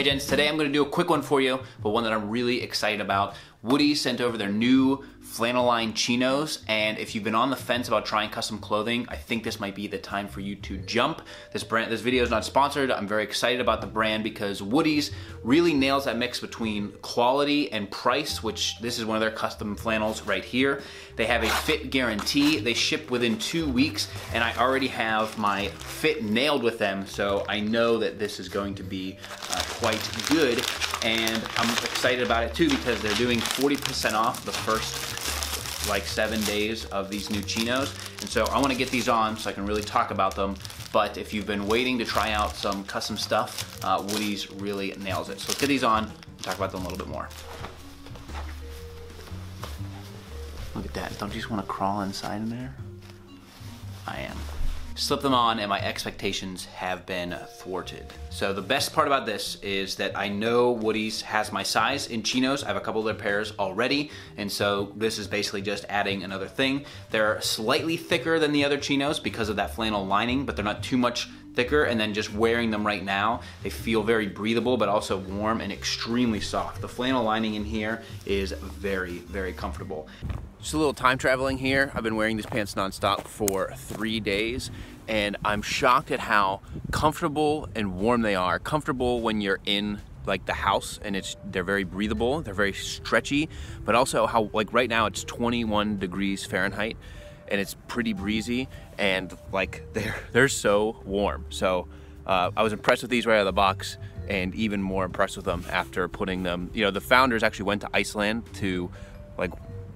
Hey gents, today I'm gonna do a quick one for you, but one that I'm really excited about. Woodies sent over their new flannel line chinos, and if you've been on the fence about trying custom clothing, I think this might be the time for you to jump. This video is not sponsored. I'm very excited about the brand because Woodies really nails that mix between quality and price, which this is one of their custom flannels right here. They have a fit guarantee. They ship within 2 weeks, and I already have my fit nailed with them, so I know that this is going to be quite good, and I'm excited about it too because they're doing 40% off the first like 7 days of these new chinos. And so I want to get these on so I can really talk about them. But if you've been waiting to try out some custom stuff, Woodies really nails it. So let's get these on and talk about them a little bit more. Look at that. Don't you just want to crawl inside in there? I am. Slip them on and my expectations have been thwarted. So the best part about this is that I know Woodies has my size in chinos. I have a couple of their pairs already, and so this is basically just adding another thing. They're slightly thicker than the other chinos because of that flannel lining, but they're not too much thicker, and then just wearing them right now, they feel very breathable but also warm and extremely soft. The flannel lining in here is very, very comfortable. Just a little time traveling here. I've been wearing these pants nonstop for 3 days, and I'm shocked at how comfortable and warm they are. Comfortable when you're in like the house, and they're very breathable, they're very stretchy, but also how like right now it's 21 degrees Fahrenheit. And it's pretty breezy, and like they're so warm. So I was impressed with these right out of the box, and even more impressed with them after putting them. You know, the founders actually went to Iceland to like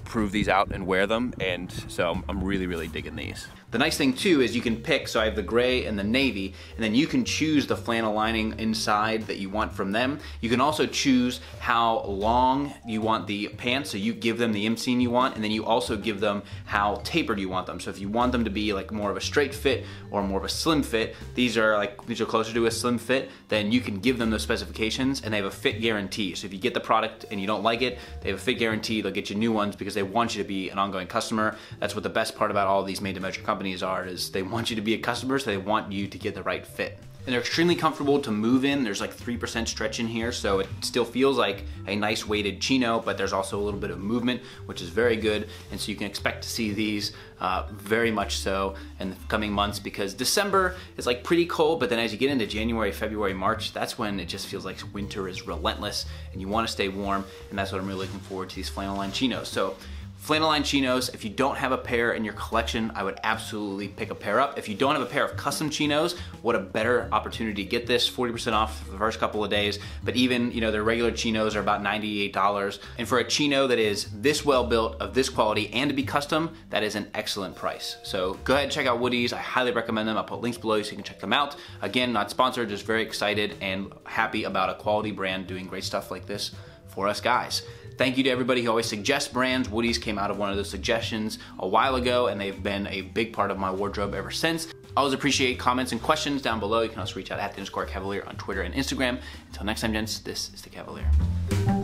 prove these out and wear them, and so I'm really, really digging these. The nice thing too is you can pick, so I have the gray and the navy, and then you can choose the flannel lining inside that you want from them. You can also choose how long you want the pants, so you give them the inseam you want, and then you also give them how tapered you want them. So if you want them to be like more of a straight fit or more of a slim fit, these are closer to a slim fit, then you can give them those specifications, and they have a fit guarantee. So if you get the product and you don't like it, they have a fit guarantee, they'll get you new ones because they want you to be an ongoing customer. That's what the best part about all these made-to-measure companies are, is they want you to be a customer, so they want you to get the right fit. And they're extremely comfortable to move in. There's like 3% stretch in here, so it still feels like a nice weighted chino, but there's also a little bit of movement, which is very good. And so you can expect to see these very much so in the coming months, because December is like pretty cold, but then as you get into January, February, March, that's when it just feels like winter is relentless and you want to stay warm. And that's what I'm really looking forward to, these flannel line chinos. So flannel line chinos, if you don't have a pair in your collection, I would absolutely pick a pair up. If you don't have a pair of custom chinos, what a better opportunity to get this. 40% off for the first couple of days, but even, you know, their regular chinos are about $98. And for a chino that is this well built, of this quality, and to be custom, that is an excellent price. So go ahead and check out Woodies. I highly recommend them. I'll put links below so you can check them out. Again, not sponsored, just very excited and happy about a quality brand doing great stuff like this for us guys. Thank you to everybody who always suggests brands. Woodies came out of one of those suggestions a while ago, and they've been a big part of my wardrobe ever since. I always appreciate comments and questions down below. You can also reach out at @_Kavalier on Twitter and Instagram. Until next time, gents, this is The Kavalier.